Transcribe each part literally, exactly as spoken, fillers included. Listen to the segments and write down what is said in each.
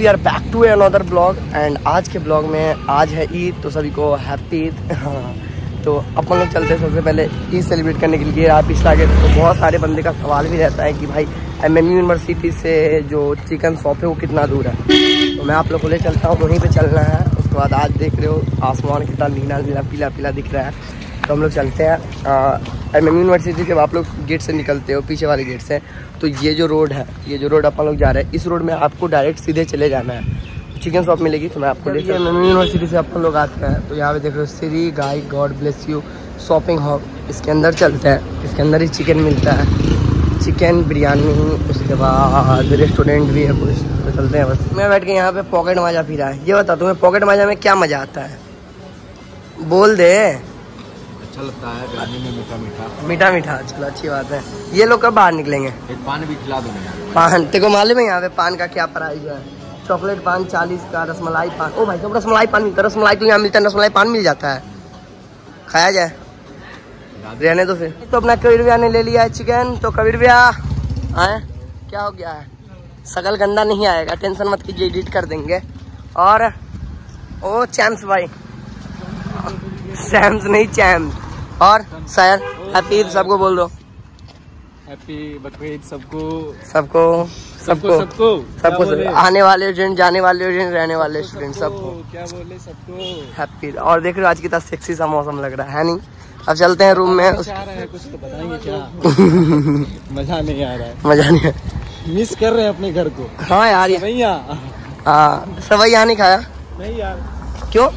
We are back to another blog and आज के blog में आज है ईद, तो सभी को हैप्पी ईद। तो अपन लोग चलते हैं सबसे पहले ईद सेलिब्रेट करने के लिए। आप इससे आगे तो बहुत सारे बंदे का सवाल भी रहता है कि भाई एमएमयू यूनिवर्सिटी से जो चिकन शॉप है वो कितना दूर है, तो मैं आप लोग को ले चलता हूँ, वहीं पर चलना है। उसके बाद आज देख रहे हो आसमान कितना नीला नीला पीला पीला दिख रहा है। तो हम लोग चलते हैं एमएमयू यूनिवर्सिटी। जब आप लोग गेट से निकलते हो, पीछे वाले गेट से, तो ये जो रोड है, ये जो रोड अपन लोग जा रहे हैं, इस रोड में आपको डायरेक्ट सीधे चले जाना है, चिकन शॉप मिलेगी। तो मैं आपको देखिए एमएमयू यूनिवर्सिटी से अपन लोग आते हैं तो यहाँ पे देख रहे हो श्री गाय God bless you shopping hall. इसके अंदर चलते हैं, इसके अंदर ही चिकन मिलता है, चिकन बिरयानी, उसके बाद रेस्टोरेंट भी है कुछ। तो चलते हैं। बस मैं बैठ के यहाँ पे पॉकेट माजा पी रहा है। ये बता तुम्हें पॉकेट माजा में क्या मज़ा आता है, बोल दे। अच्छा लगता है बिरयानी में मीठा मीठा मीठा मीठा चलो अच्छी बात है। ये लोग कब बाहर निकलेंगे? एक पान भी खिला दो यार। पान तेरे को मालूम है यहाँ पे पान का क्या प्राइस है? चॉकलेट पान चालीस का, रसमलाई पान, ओ भाई सब रसमलाई पान मिलता है। रसमलाई तो यहाँ मिलता है, रसमलाई पान मिल जाता है, खाया जाए। रहने दो फिर। तो अपना कबीर भैया ने ले लिया है चिकन। तो कबीर भैया आए, क्या हो गया है? शकल गंदा नहीं आएगा, टेंशन मत कीजिए, एडिट कर देंगे। और ओ चैम्स भाई, सैम्स नहीं चैम्स। और सर हैप्पी सबको बोल दो, हैप्पी बकरीद सबको सबको सबको सबको सबको आने वाले स्टूडेंट, जाने वाले स्टूडेंट, रहने वाले स्टूडेंट सबको क्या बोले, सबको हैप्पी। और देख रहे हो आज कितना सेक्सी सा मौसम लग रहा है नहीं? अब चलते हैं रूम में। कुछ तो बताएंगे क्या? मजा नहीं आ रहा है, मजा नहीं, मिस कर रहे हैं अपने घर को। हाँ यार, सवैया नहीं खाया? नहीं यार। क्यों?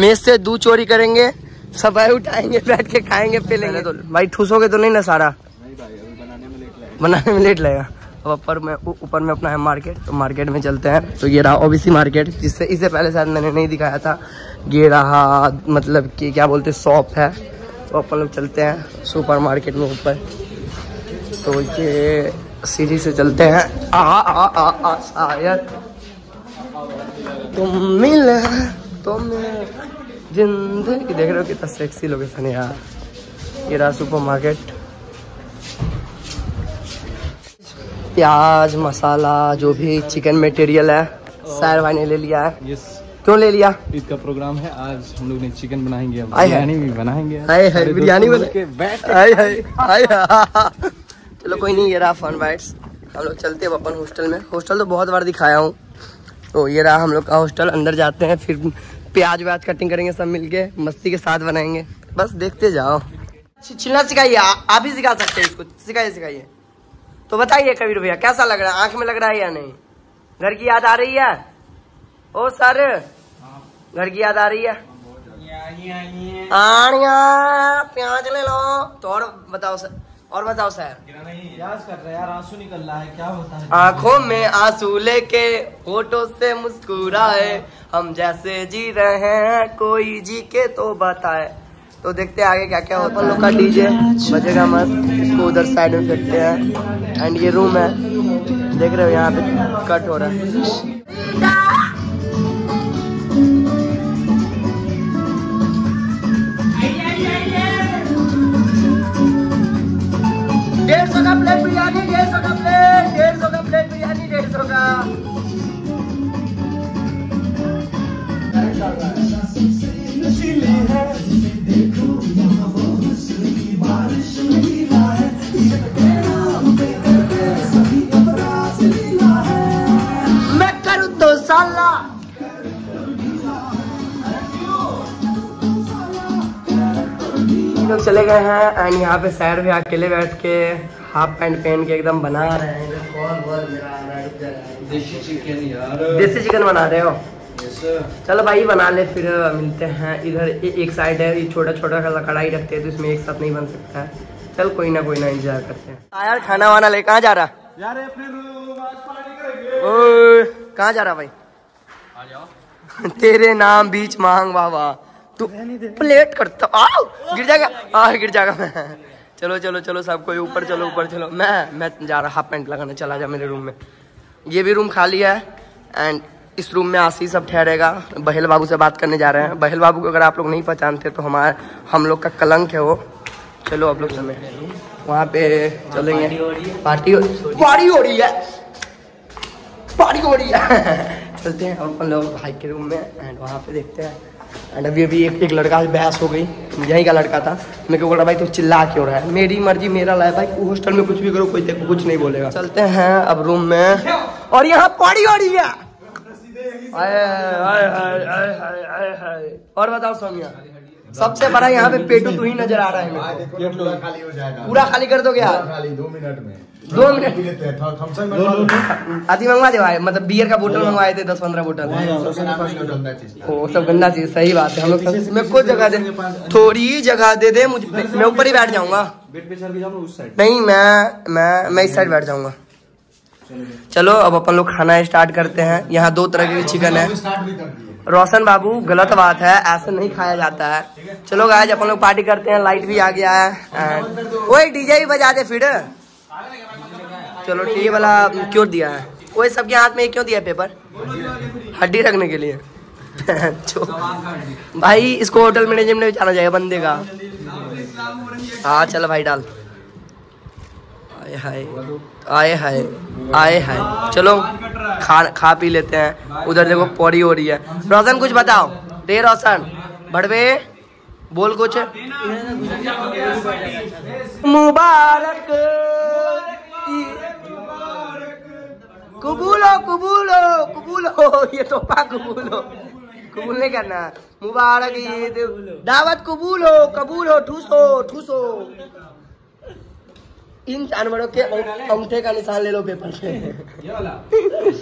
मेज से दूध चोरी करेंगे, सफाई उठाएंगे, बैठ के खाएंगे पिलेंगे। तो भाई ठूसोगे तो नहीं ना सारा? नहीं भाई, अभी बनाने में लेट लगेगा, बनाने में लेट लगेगा। अब ऊपर में ऊपर में अपना है मार्केट, तो मार्केट में चलते हैं। तो ये रहा ओबीसी मार्केट, जिससे इससे पहले शायद मैंने नहीं दिखाया था। ये रहा, मतलब कि क्या बोलते, शॉप है। तो अपन लोग चलते हैं सुपर मार्केट में ऊपर। तो ये सीढ़ी से चलते हैं। आ आ आ आ शायद तुम मिल तो मैं जिंदगी, देख रहे हो कितना सेक्सी लोकेशन है यार। ये रहा सुपर मार्केट। प्याज मसाला जो भी चिकन मटेरियल है सायर भाई ने ले लिया है। यस। क्यों ले लिया? ईद का प्रोग्राम है, आज हम लोग ने चिकन बनाएंगे, बिरयानी भी बनाएंगे। हाय हाय बिरयानी बन के बैठ, हाय हाय हाय। चलो कोई नहीं, ये रहा फन बाइट्स। हम लोग चलते हैं अपन हॉस्टल में। हॉस्टल तो बहुत बार दिखाया हूँ। तो ये रहा हम लोग का हॉस्टल, अंदर जाते हैं, फिर प्याज व्याज कटिंग करेंगे, सब मिलके मस्ती के साथ बनाएंगे। बस देखते जाओ। छिलना सिखाइए, आप ही सिखा सकते हैं इसको, सिखाइए सिखाइए। तो बताइए कबीर भैया कैसा लग रहा है, आंख में लग रहा है या नहीं? घर की याद आ रही है? ओ सर घर की याद आ रही है? प्याज ले लो। तो और बताओ सर, और बताओ सर। कर रहा यार, आंसू निकल रहा है, क्या होता है? आंखों में आंसू लेके होठों से मुस्कुराए, हम जैसे जी रहे हैं कोई जी के तो बताए। तो देखते हैं आगे क्या क्या होता है। लोग का डीजे बजेगा मस्त, इसको उधर साइड में फेंकते हैं। एंड ये रूम है, देख रहे हो यहाँ पे कट हो रहा है। डेढ़ सौ का प्लेट बिरयानी, डेढ़ सौ का प्लेट, डेढ़ सौ का प्लेट बिरयानी, डेढ़ सौ का। मैं करूँ तो साला लोग चले गए हैं। एंड यहाँ पे सैर भी अकेले बैठ के हाफ पैंट पहन के एकदम बना रहे हैं। देसी चिकन यार, देसी चिकन बना रहे हो? yes, चलो भाई बना ले, फिर मिलते हैं। इधर एक साइड है, ये छोटा छोटा का कढ़ाई रखते हैं तो इसमें एक साथ नहीं बन सकता है। चल कोई ना कोई ना, इंजॉय करते हैं यार। खाना वाना ले कहाँ जा रहा यार? कहाँ जा रहा भाई? आ जाओ। तेरे नाम बीच मांग बाबा, तू प्लेट करता, आओ गिर जाएगा, आ गिर जाएगा मैं। चलो चलो चलो सब कोई ऊपर चलो, ऊपर चलो। मैं मैं जा रहा हाफ पैंट लगाने, चला जा मेरे रूम में। ये भी रूम खाली है एंड इस रूम में आशीष सब ठहरेगा। बहेल बाबू से बात करने जा रहे हैं। बहेल बाबू को अगर आप लोग नहीं पहचानते तो हमारे हम लोग का कलंक है वो। चलो आप लोग समय वहाँ पे चलेंगे। पार्टी हो रही है, पार्टी हो रही है, पार्टी हो रही है। चलते हैं और अपन लोग भाई के रूम में एंड वहाँ पे देखते हैं। एंड अभी अभी एक एक लड़का से बहस हो गई, यहीं का लड़का था। मैं क्या बोल रहा भाई तू चिल्ला क्यों रहा है, मेरी मर्जी मेरा लाइफ भाई, हॉस्टल में कुछ भी करो कोई देखो कुछ नहीं बोलेगा। चलते हैं अब रूम में और यहाँ पड़ी हो रही है। और बताओ सोनिया, सबसे बड़ा यहाँ पे पेटू तू ही नजर आ रहा है। पूरा खाली कर दो क्या दो मिनट में? दो मिनट आधी मंगवा दे भाई, मतलब बियर का बोतल मंगवाए थे दस पंद्रह बोतल। वो सब गंदा चीज, सही बात है। हम लोग मेरे को जगह दे, थोड़ी जगह दे दे मुझे, मैं ऊपर ही बैठ जाऊंगा। नहीं मैं मैं मैं इस साइड बैठ जाऊंगा। चलो अब अपन लोग खाना स्टार्ट करते हैं। यहाँ दो तरह के चिकन है। रोशन बाबू गलत बात है, ऐसे नहीं खाया जाता है। चलो गाइस अपन लोग पार्टी करते हैं, लाइट भी आ गया है। वही डीजे भी बजा दे फिर। चलो ठीक है, वाला क्यों दिया है वही सबके हाथ में, क्यों दिया पेपर? हड्डी रखने के लिए। भाई इसको होटल मैनेजमेंट में जाना जाएगा बंदे का। हाँ चलो भाई डाल। हाय आए हाय आए हाय। चलो खा खा पी लेते हैं। उधर देखो पौड़ी हो रही है। रोशन कुछ बताओ रे, रोशन भड़वे बोल कुछ। मुबारक कबूलो कबूलो कबूलो, ये तो पा कबूलो कबूल नहीं करना। मुबारक ईद दावत कबूलो कबूलो, ठूसो ठूसो। इन जानवरों के अंगूठे का निशान ले लो पेपर से।